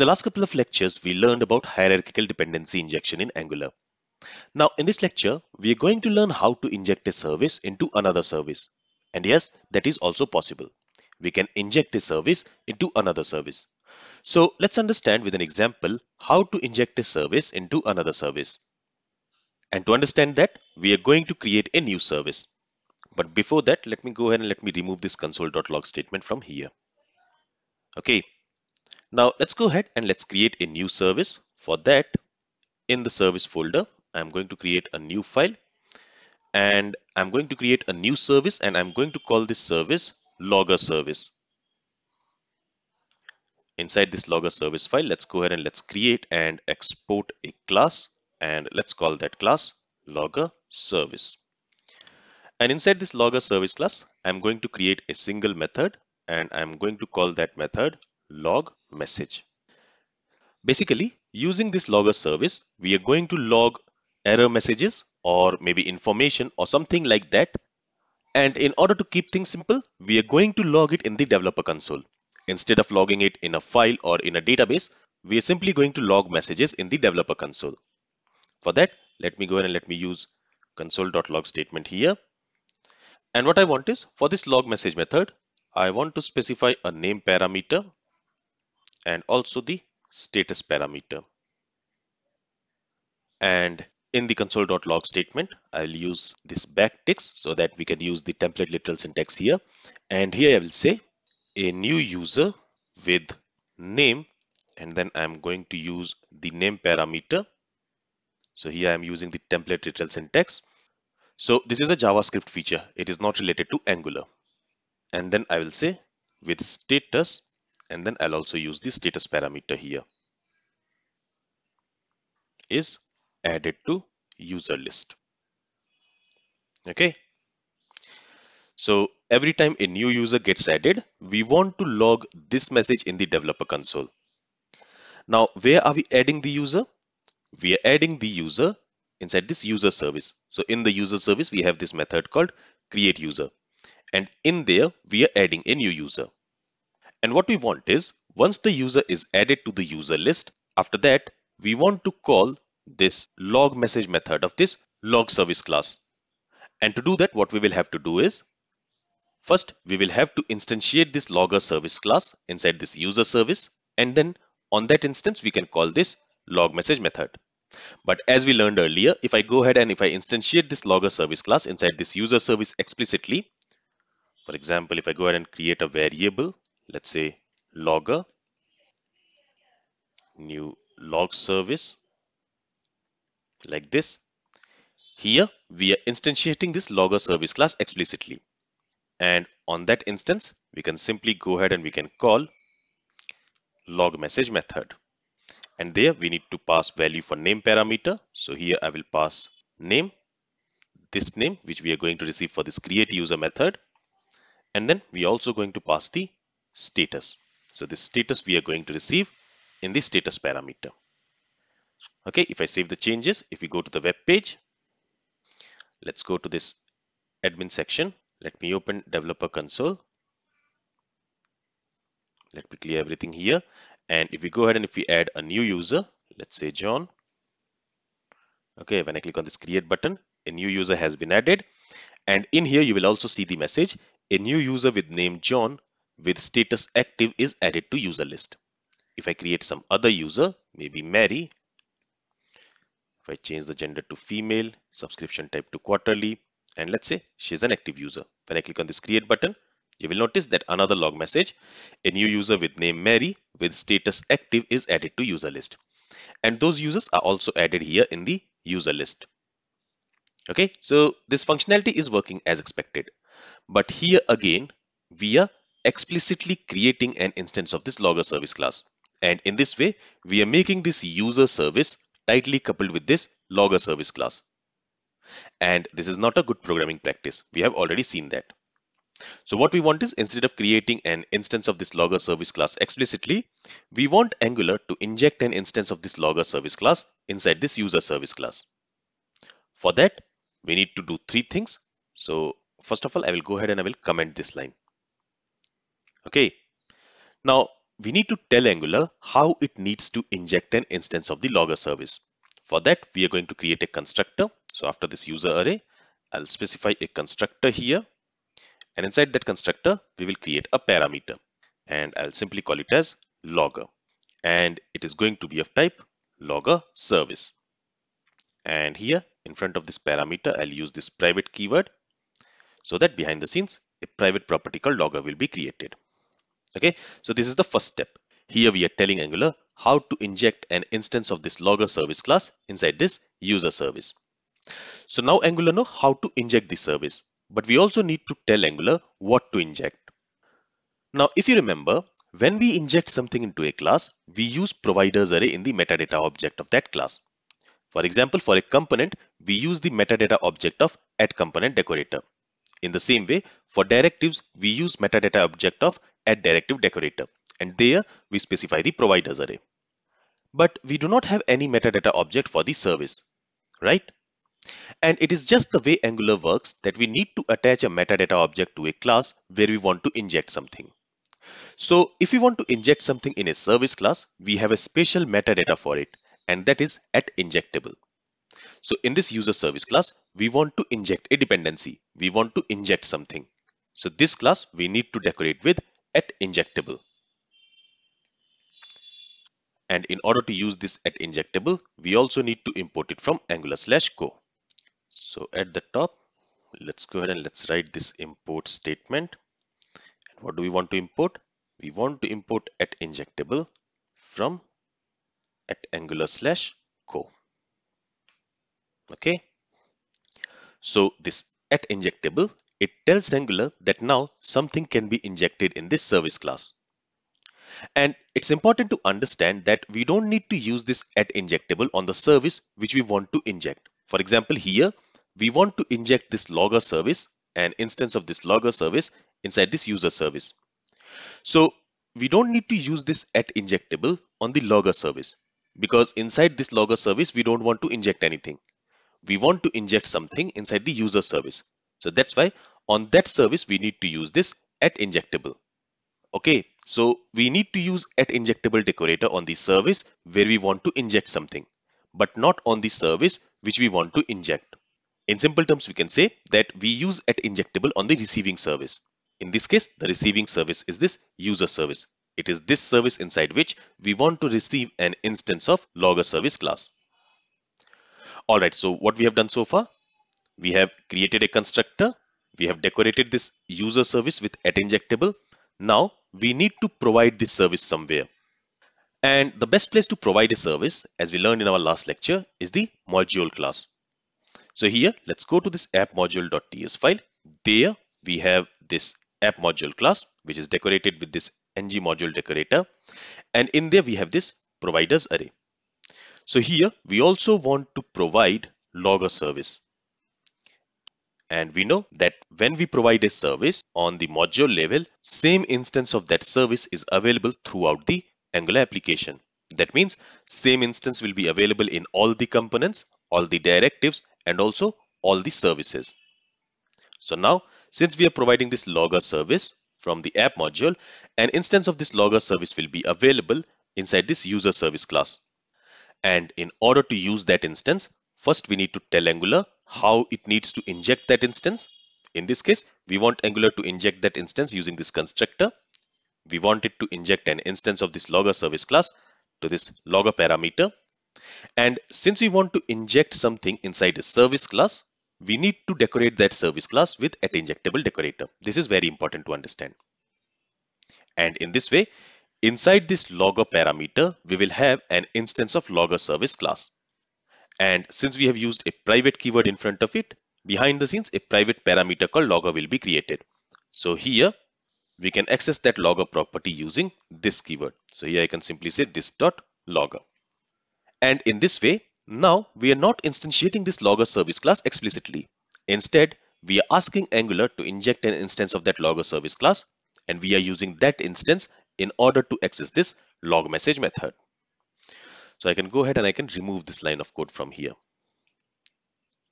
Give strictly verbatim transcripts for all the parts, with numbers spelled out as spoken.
In the last couple of lectures, we learned about hierarchical dependency injection in Angular. Now, in this lecture, we are going to learn how to inject a service into another service. And yes, that is also possible. We can inject a service into another service. So let's understand with an example how to inject a service into another service. And to understand that, we are going to create a new service. But before that, let me go ahead and let me remove this console.log statement from here. Okay. Now let's go ahead and let's create a new service. For that, in the service folder, I'm going to create a new file and I'm going to create a new service and I'm going to call this service Logger service. Inside this Logger service file, let's go ahead and let's create and export a class and let's call that class Logger service. And inside this Logger service class, I'm going to create a single method and I'm going to call that method log message. Basically, using this Logger service, we are going to log error messages or maybe information or something like that. And in order to keep things simple, we are going to log it in the developer console. Instead of logging it in a file or in a database, we are simply going to log messages in the developer console. For that, let me go ahead and let me use console.log statement here. And what I want is, for this log message method, I want to specify a name parameter and also the status parameter. And in the console.log statement, I'll use this backticks so that we can use the template literal syntax here. And here I will say a new user with name, and then I'm going to use the name parameter. So here I'm using the template literal syntax. So this is a JavaScript feature. It is not related to Angular. And then I will say with status, and then I'll also use the status parameter here is added to user list. Okay. So every time a new user gets added, we want to log this message in the developer console. Now, where are we adding the user? We are adding the user inside this user service. So in the user service, we have this method called create user. And in there, we are adding a new user. And what we want is, once the user is added to the user list, after that, we want to call this log message method of this log service class. And to do that, what we will have to do is, first, we will have to instantiate this logger service class inside this user service. And then on that instance, we can call this log message method. But as we learned earlier, if I go ahead and if I instantiate this logger service class inside this user service explicitly, for example, if I go ahead and create a variable, let's say logger, new log service, like this. Here we are instantiating this logger service class explicitly. And on that instance, we can simply go ahead and we can call log message method. And there we need to pass value for name parameter. So here I will pass name, this name, which we are going to receive for this create user method. And then we are also going to pass the status. So this status we are going to receive in the status parameter. Okay, if I save the changes, if we go to the web page, let's go to this admin section. Let me open developer console. Let me clear everything here. And if we go ahead and if we add a new user, let's say John. Okay, when I click on this create button, a new user has been added. And in here, you will also see the message, a new user with name John with status active is added to user list. If I create some other user, maybe Mary, if I change the gender to female, subscription type to quarterly, and let's say she's an active user. When I click on this create button, you will notice that another log message, a new user with name Mary with status active is added to user list. And those users are also added here in the user list. Okay, so this functionality is working as expected. But here again, we are explicitly creating an instance of this logger service class. And in this way, we are making this user service tightly coupled with this logger service class. And this is not a good programming practice. We have already seen that. So what we want is, instead of creating an instance of this logger service class explicitly, we want Angular to inject an instance of this logger service class inside this user service class. For that, we need to do three things. So first of all, I will go ahead and I will comment this line. Okay. Now, we need to tell Angular how it needs to inject an instance of the Logger service. For that, we are going to create a constructor. So after this user array, I'll specify a constructor here. And inside that constructor, we will create a parameter. And I'll simply call it as Logger. And it is going to be of type Logger service. And here, in front of this parameter, I'll use this private keyword so that behind the scenes, a private property called Logger will be created. Okay, so this is the first step. Here we are telling Angular how to inject an instance of this Logger service class inside this user service. So now Angular knows how to inject this service, but we also need to tell Angular what to inject. Now, if you remember, when we inject something into a class, we use providers array in the metadata object of that class. For example, for a component, we use the metadata object of @Component decorator. In the same way, for directives, we use metadata object of @Directive decorator, and there we specify the providers array. But we do not have any metadata object for the service, right? And it is just the way Angular works that we need to attach a metadata object to a class where we want to inject something. So if we want to inject something in a service class, we have a special metadata for it, and that is at Injectable. So in this user service class, we want to inject a dependency. We want to inject something. So this class we need to decorate with at Injectable. And in order to use this at Injectable, we also need to import it from Angular slash co. So at the top, let's go ahead and let's write this import statement. And what do we want to import? We want to import at Injectable from at Angular slash co. Okay, so this at Injectable, it tells Angular that now something can be injected in this service class. And it's important to understand that we don't need to use this at Injectable on the service which we want to inject. For example, here we want to inject this Logger service, an instance of this Logger service inside this user service. So we don't need to use this at Injectable on the Logger service, because inside this Logger service, we don't want to inject anything. We want to inject something inside the user service. So that's why on that service, we need to use this at Injectable. Okay, so we need to use at Injectable decorator on the service where we want to inject something, but not on the service which we want to inject. In simple terms, we can say that we use at Injectable on the receiving service. In this case, the receiving service is this user service. It is this service inside which we want to receive an instance of Logger service class. Alright, so what we have done so far, we have created a constructor, we have decorated this user service with at Injectable. Now we need to provide this service somewhere. And the best place to provide a service, as we learned in our last lecture, is the module class. So here, let's go to this app module dot T S file. There we have this app module class, which is decorated with this NgModule decorator. And in there we have this providers array. So here we also want to provide Logger service. And we know that when we provide a service on the module level, same instance of that service is available throughout the Angular application. That means same instance will be available in all the components, all the directives, and also all the services. So now, since we are providing this Logger service from the app module, an instance of this Logger service will be available inside this user service class. And in order to use that instance, first we need to tell Angular how it needs to inject that instance. In this case, we want Angular to inject that instance using this constructor. We want it to inject an instance of this Logger service class to this Logger parameter. And since we want to inject something inside a service class, we need to decorate that service class with at Injectable decorator. This is very important to understand. And in this way, inside this Logger parameter, we will have an instance of Logger service class. And since we have used a private keyword in front of it, behind the scenes, a private parameter called Logger will be created. So here, we can access that Logger property using this keyword. So here I can simply say this dot Logger. And in this way, now we are not instantiating this Logger service class explicitly. Instead, we are asking Angular to inject an instance of that Logger service class, and we are using that instance in order to access this log message method. So I can go ahead and I can remove this line of code from here.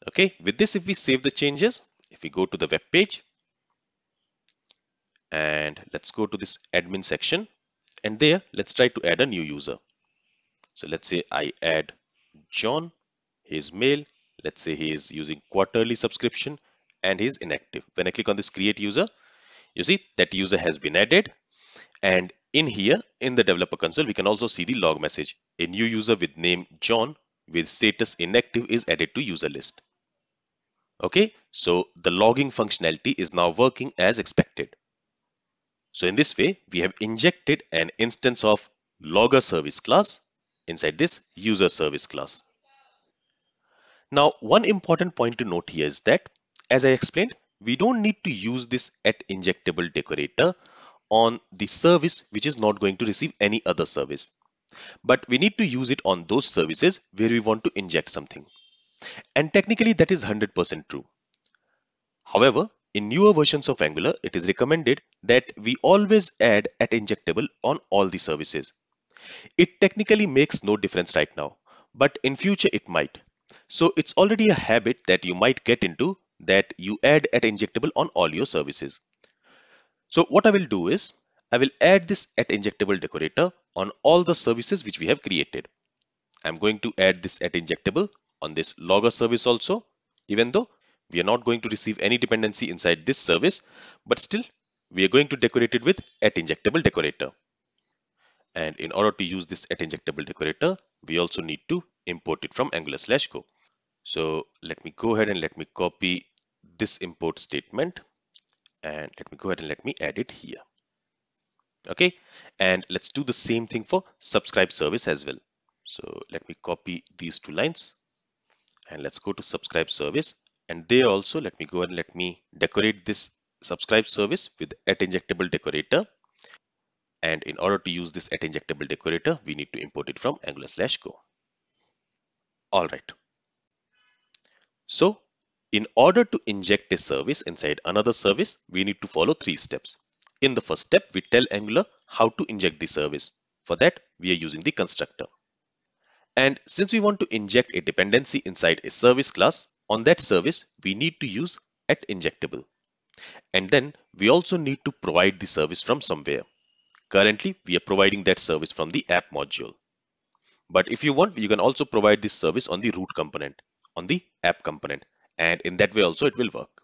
Okay, with this, if we save the changes, if we go to the web page and let's go to this admin section, And there, let's try to add a new user. So let's say I add John, his mail. Let's say he is using quarterly subscription and he's inactive. When I click on this create user, you see that user has been added. And in here, in the developer console, we can also see the log message. A new user with name John with status inactive is added to user list. Okay, so the logging functionality is now working as expected. So in this way, we have injected an instance of Logger service class inside this User service class. Now, one important point to note here is that, as I explained, we don't need to use this at Injectable decorator on the service which is not going to receive any other service. But we need to use it on those services where we want to inject something. And technically that is one hundred percent true. However, in newer versions of Angular, it is recommended that we always add at Injectable on all the services. It technically makes no difference right now, but in future it might. So it's already a habit that you might get into, that you add at Injectable on all your services. So what I will do is, I will add this at Injectable decorator on all the services which we have created. I'm going to add this at Injectable on this Logger service also, even though we are not going to receive any dependency inside this service, but still we are going to decorate it with at Injectable decorator. And in order to use this at Injectable decorator, we also need to import it from Angular slash go. So let me go ahead and let me copy this import statement and let me go ahead and let me add it here. Okay, and let's do the same thing for Subscribe service as well. So let me copy these two lines and let's go to Subscribe service, and there also let me go and let me decorate this Subscribe service with at Injectable decorator. And in order to use this at Injectable decorator, we need to import it from Angular slash go. All right. So in order to inject a service inside another service, we need to follow three steps. In the first step, we tell Angular how to inject the service. For that, we are using the constructor. And since we want to inject a dependency inside a service class, on that service, we need to use at Injectable. And then we also need to provide the service from somewhere. Currently, we are providing that service from the app module. But if you want, you can also provide this service on the root component, on the app component. And in that way also, it will work.